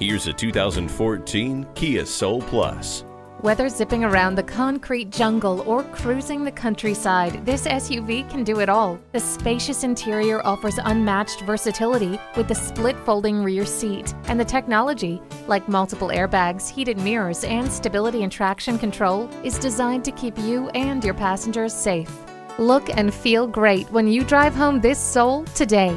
Here's a 2014 Kia Soul Plus. Whether zipping around the concrete jungle or cruising the countryside, this SUV can do it all. The spacious interior offers unmatched versatility with the split folding rear seat, and the technology, like multiple airbags, heated mirrors, and stability and traction control, is designed to keep you and your passengers safe. Look and feel great when you drive home this Soul today.